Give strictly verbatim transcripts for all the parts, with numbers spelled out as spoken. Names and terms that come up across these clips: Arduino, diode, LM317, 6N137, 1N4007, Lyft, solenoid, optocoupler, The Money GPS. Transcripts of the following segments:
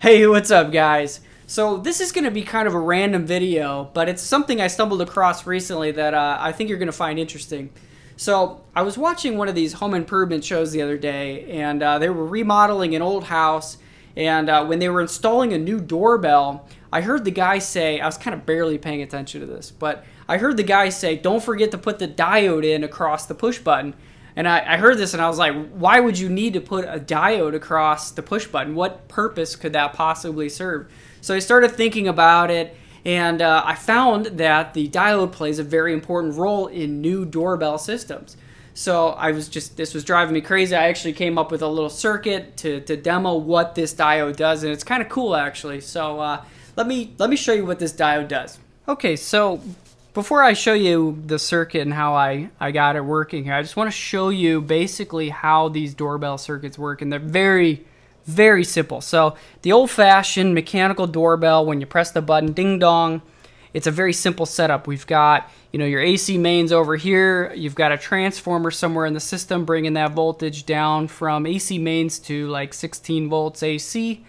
Hey, what's up guys? So this is going to be kind of a random video, but it's something I stumbled across recently that uh, I think you're going to find interesting. So I was watching one of these home improvement shows the other day, and uh, they were remodeling an old house, and uh, when they were installing a new doorbell, I heard the guy say, I was kind of barely paying attention to this, but I heard the guy say, don't forget to put the diode in across the push button. And I, I heard this and I was like, why would you need to put a diode across the push button? What purpose could that possibly serve? So I started thinking about it, and uh, I found that the diode plays a very important role in new doorbell systems. So I was just, this was driving me crazy. I actually came up with a little circuit to, to demo what this diode does, and it's kind of cool actually. So uh, let me, let me show you what this diode does. Okay, so before I show you the circuit and how I, I got it working here, I just want to show you basically how these doorbell circuits work, and they're very, very simple. So the old-fashioned mechanical doorbell, when you press the button, ding-dong, it's a very simple setup. We've got, you know, your A C mains over here. You've got a transformer somewhere in the system bringing that voltage down from A C mains to like sixteen volts A C.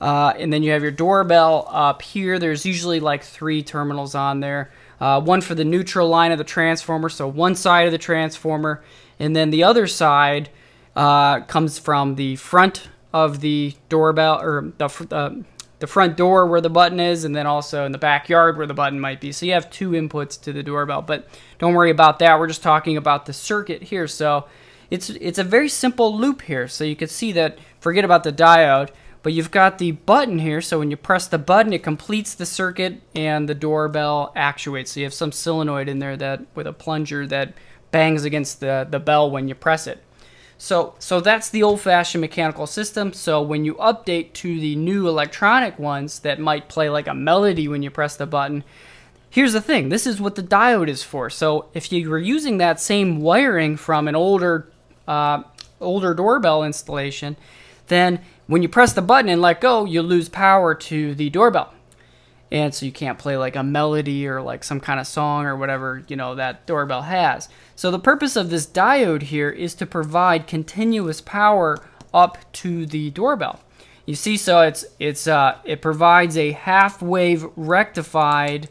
Uh, and then you have your doorbell up here. There's usually like three terminals on there. Uh, one for the neutral line of the transformer, so one side of the transformer, and then the other side uh, comes from the front of the doorbell, or the, uh, the front door where the button is, and then also in the backyard where the button might be. So you have two inputs to the doorbell, but don't worry about that. We're just talking about the circuit here. So it's, it's a very simple loop here. So you can see that, forget about the diode, but you've got the button here, so when you press the button, it completes the circuit and the doorbell actuates. So you have some solenoid in there that with a plunger that bangs against the, the bell when you press it. So, so that's the old-fashioned mechanical system. So when you update to the new electronic ones that might play like a melody when you press the button, here's the thing. This is what the diode is for. So if you were using that same wiring from an older, uh, older doorbell installation, then when you press the button and let go, you lose power to the doorbell. And so you can't play like a melody or like some kind of song or whatever, you know, that doorbell has. So the purpose of this diode here is to provide continuous power up to the doorbell. You see, so it's it's uh, it provides a half-wave rectified,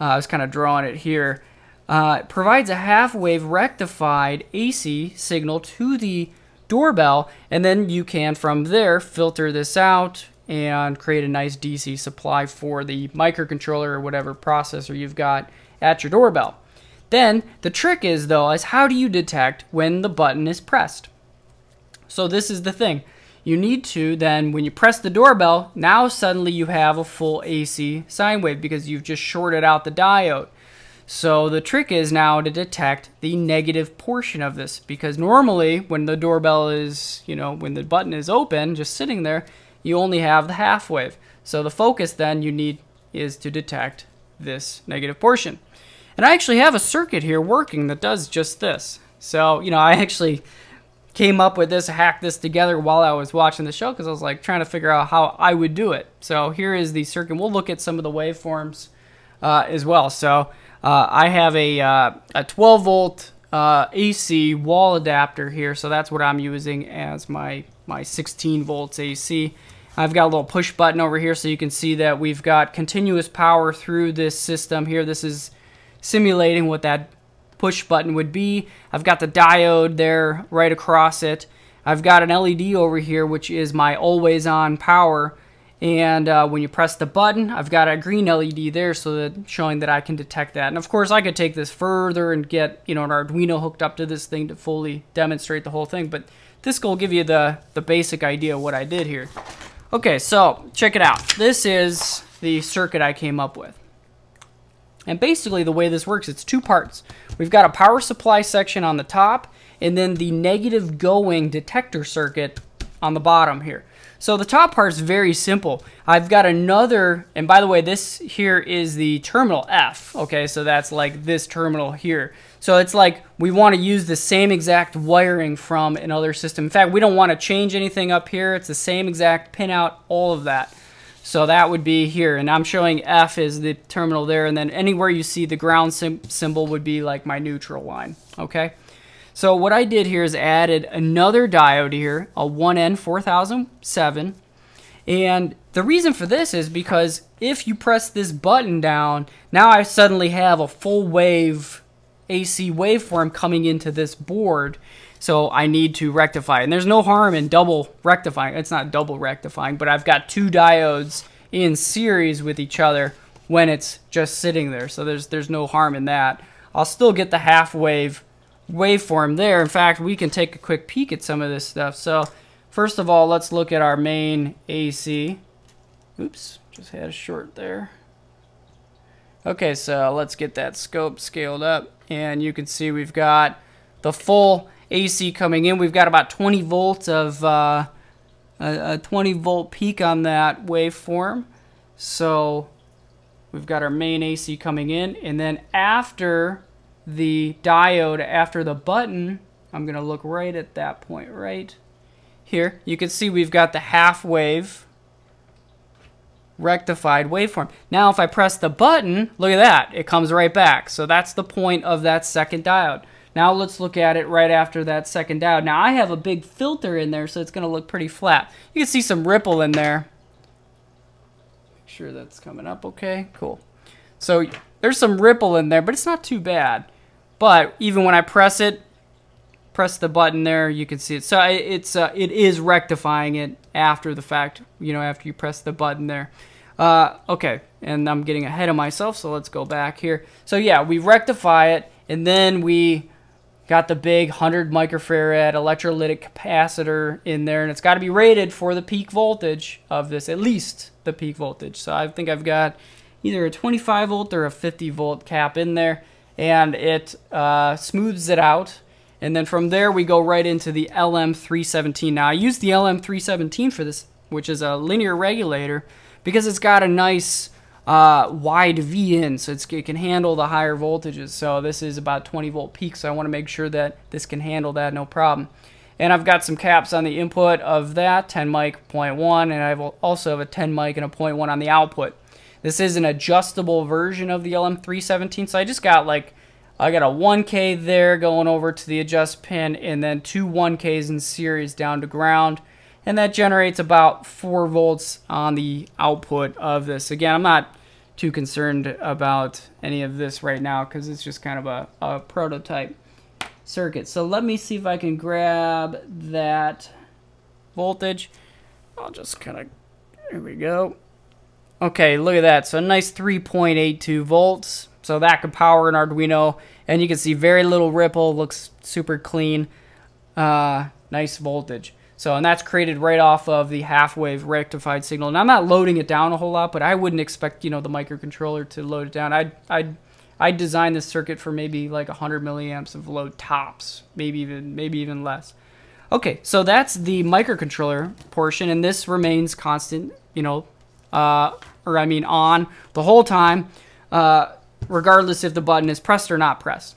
uh, I was kind of drawing it here, uh, it provides a half-wave rectified A C signal to the doorbell, and then you can from there filter this out and create a nice D C supply for the microcontroller or whatever processor you've got at your doorbell. Then the trick is though is how do you detect when the button is pressed? So this is the thing. You need to then when you press the doorbell, now suddenly you have a full A C sine wave because you've just shorted out the diode. So the trick is now to detect the negative portion of this, because normally when the doorbell is, you know, when the button is open, just sitting there, you only have the half wave. So the focus then you need is to detect this negative portion. And I actually have a circuit here working that does just this. So, you know, I actually came up with this, hacked this together while I was watching the show because I was like trying to figure out how I would do it. So here is the circuit. We'll look at some of the waveforms uh, as well. So Uh, I have a, uh, a twelve volt uh, A C wall adapter here, so that's what I'm using as my, my sixteen volts A C. I've got a little push button over here so you can see that we've got continuous power through this system here. This is simulating what that push button would be. I've got the diode there right across it. I've got an L E D over here which is my always on power. And uh, when you press the button, I've got a green L E D there, so that showing that I can detect that. And of course, I could take this further and get you know an Arduino hooked up to this thing to fully demonstrate the whole thing. But this will give you the the basic idea of what I did here. Okay, so check it out. This is the circuit I came up with. And basically, the way this works, it's two parts. We've got a power supply section on the top, and then the negative going detector circuit on the bottom here. So the top part is very simple. I've got another, and by the way, this here is the terminal F. Okay, so that's like this terminal here. So it's like we want to use the same exact wiring from another system. In fact, we don't want to change anything up here. It's the same exact pinout, all of that. So that would be here, and I'm showing F is the terminal there, and then anywhere you see the ground symbol would be like my neutral line, okay? So what I did here is added another diode here, a one N four thousand seven, And the reason for this is because if you press this button down, now I suddenly have a full wave A C waveform coming into this board. So I need to rectify. And there's no harm in double rectifying. It's not double rectifying, but I've got two diodes in series with each other when it's just sitting there. So there's there's no harm in that. I'll still get the half wave waveform there. In fact, we can take a quick peek at some of this stuff. So first of all, let's look at our main A C. Oops, just had a short there. Okay, so let's get that scope scaled up. And you can see we've got the full A C coming in. We've got about twenty volts of uh, a, a twenty volt peak on that waveform. So we've got our main A C coming in, and then after the diode, after the button, I'm gonna look right at that point right here. You can see we've got the half wave rectified waveform. Now if I press the button, look at that, it comes right back. So that's the point of that second diode. Now let's look at it right after that second diode. Now I have a big filter in there, so it's going to look pretty flat. You can see some ripple in there. Make sure that's coming up okay. Cool. So there's some ripple in there, but it's not too bad. But even when I press it, press the button there, you can see it. So it's uh, it is rectifying it after the fact, you know, after you press the button there. Uh, okay, and I'm getting ahead of myself, so let's go back here. So yeah, we rectify it, and then we got the big one hundred microfarad electrolytic capacitor in there, and it's got to be rated for the peak voltage of this, at least the peak voltage. So I think I've got either a twenty-five volt or a fifty volt cap in there, and it uh, smooths it out. And then from there, we go right into the L M three seventeen. Now, I use the L M three seventeen for this, which is a linear regulator, because it's got a nice Uh, wide V in, so it's, it can handle the higher voltages. So this is about twenty volt peak, so I want to make sure that this can handle that no problem. And I've got some caps on the input of that, ten mic, zero point one, and I will also have a ten mic and a zero point one on the output. This is an adjustable version of the L M three seventeen, so I just got like, I got a one K there going over to the adjust pin, and then two one Ks in series down to ground. And that generates about four volts on the output of this. Again, I'm not too concerned about any of this right now because it's just kind of a, a prototype circuit. So let me see if I can grab that voltage. I'll just kind of, here we go. Okay, look at that. So a nice three point eight two volts. So that could power an Arduino. And you can see very little ripple. Looks super clean. Uh, nice voltage. So, and that's created right off of the half-wave rectified signal. And I'm not loading it down a whole lot, but I wouldn't expect, you know, the microcontroller to load it down. I'd, I'd, I'd design this circuit for maybe like one hundred milliamps of load tops, maybe even, maybe even less. Okay, so that's the microcontroller portion, and this remains constant, you know, uh, or I mean on the whole time, uh, regardless if the button is pressed or not pressed.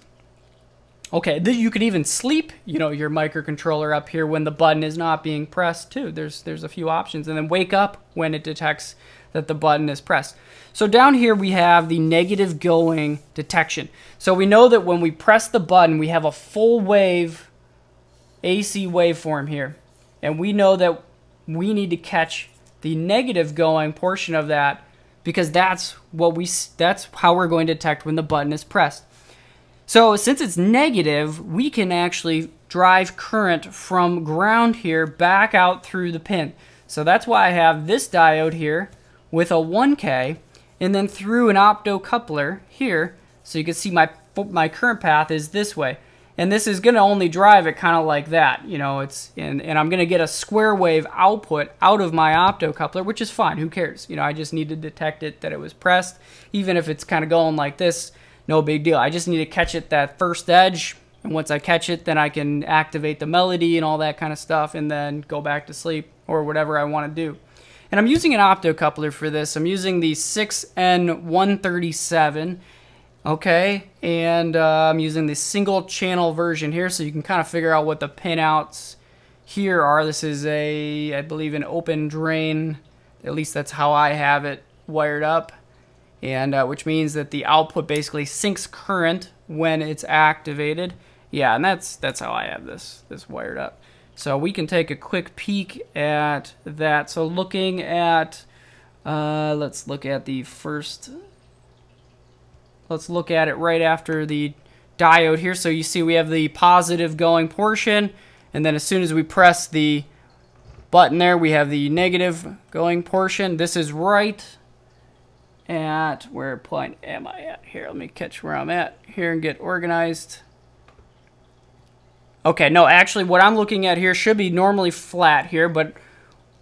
Okay, you could even sleep, you know, your microcontroller up here when the button is not being pressed too. There's there's a few options, and then wake up when it detects that the button is pressed. So down here we have the negative going detection. So we know that when we press the button, we have a full wave A C waveform here, and we know that we need to catch the negative going portion of that because that's what we that's how we're going to detect when the button is pressed. So since it's negative, we can actually drive current from ground here back out through the pin. So that's why I have this diode here with a one K and then through an optocoupler here. So you can see my, my current path is this way. And this is going to only drive it kind of like that. You know, it's and, and I'm going to get a square wave output out of my optocoupler, which is fine. Who cares? You know, I just need to detect it that it was pressed, even if it's kind of going like this. No big deal. I just need to catch it that first edge, and once I catch it, then I can activate the melody and all that kind of stuff, and then go back to sleep or whatever I want to do. And I'm using an optocoupler for this. I'm using the six N one thirty-seven, okay, and uh, I'm using the single channel version here, so you can kind of figure out what the pinouts here are. This is a, I believe, an open drain. At least that's how I have it wired up. And uh, which means that the output basically sinks current when it's activated. Yeah, and that's that's how I have this this wired up. So we can take a quick peek at that. So looking at, uh, let's look at the first, let's look at it right after the diode here. So you see we have the positive going portion, and then as soon as we press the button there, we have the negative going portion. This is right at, where point am I at here? Let me catch where I'm at here and get organized. Okay, no, actually what I'm looking at here should be normally flat here, but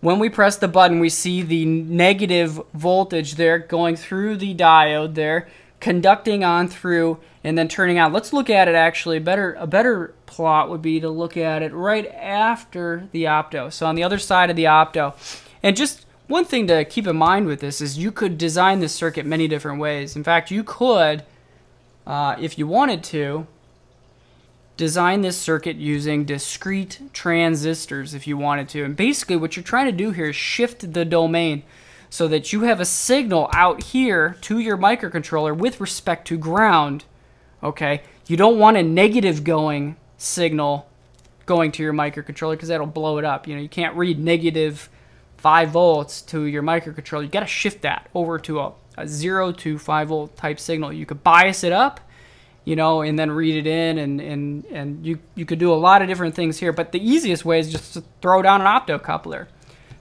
when we press the button, we see the negative voltage there going through the diode there, conducting on through and then turning on. Let's look at it actually. Better, a better plot would be to look at it right after the opto. So on the other side of the opto. And just one thing to keep in mind with this is you could design this circuit many different ways. In fact, you could, uh, if you wanted to, design this circuit using discrete transistors if you wanted to. And basically what you're trying to do here is shift the domain so that you have a signal out here to your microcontroller with respect to ground. Okay, you don't want a negative going signal going to your microcontroller because that'll blow it up. You know, you can't read negative five volts to your microcontroller. You got to shift that over to a, a zero to five volt type signal. You could bias it up, you know, and then read it in, and, and, and you, you could do a lot of different things here. But the easiest way is just to throw down an optocoupler,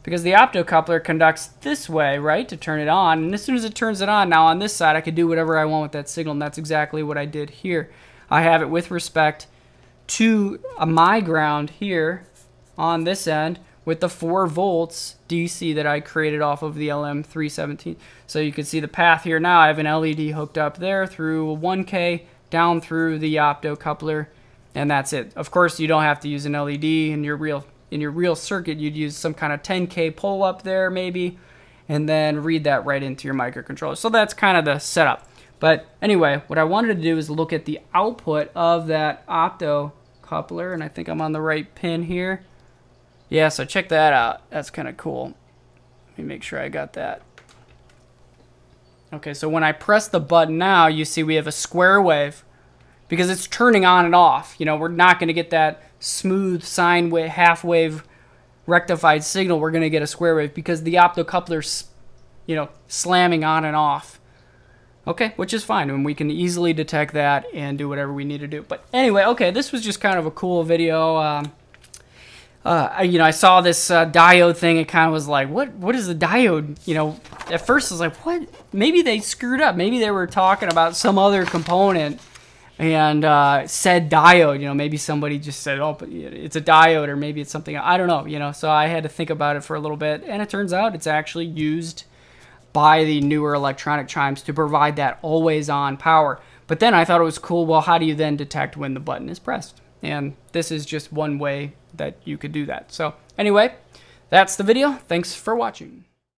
because the optocoupler conducts this way, right, to turn it on. And as soon as it turns it on, now on this side, I could do whatever I want with that signal, and that's exactly what I did here. I have it with respect to my ground here on this end with the four volts D C that I created off of the L M three seventeen. So you can see the path here now. I have an L E D hooked up there through one K, down through the optocoupler, and that's it. Of course, you don't have to use an L E D in your real in your real circuit. You'd use some kind of ten K pole up there maybe, and then read that right into your microcontroller. So that's kind of the setup. But anyway, what I wanted to do is look at the output of that optocoupler, and I think I'm on the right pin here. Yeah, so check that out. That's kind of cool. Let me make sure I got that. Okay, so when I press the button now, you see we have a square wave because it's turning on and off. You know, we're not going to get that smooth sine wave, half wave rectified signal. We're going to get a square wave because the optocoupler's, you know, slamming on and off. Okay, which is fine, and we can easily detect that and do whatever we need to do. But anyway, okay, this was just kind of a cool video. Um, Uh, you know, I saw this uh, diode thing. It kind of was like, what? What is the diode? You know, at first I was like, what? Maybe they screwed up. Maybe they were talking about some other component and uh, said diode. You know, maybe somebody just said, oh, but it's a diode, or maybe it's something. I don't know. You know, so I had to think about it for a little bit, and it turns out it's actually used by the newer electronic chimes to provide that always-on power. But then I thought it was cool. Well, how do you then detect when the button is pressed? And this is just one way that you could do that. So anyway, that's the video. Thanks for watching.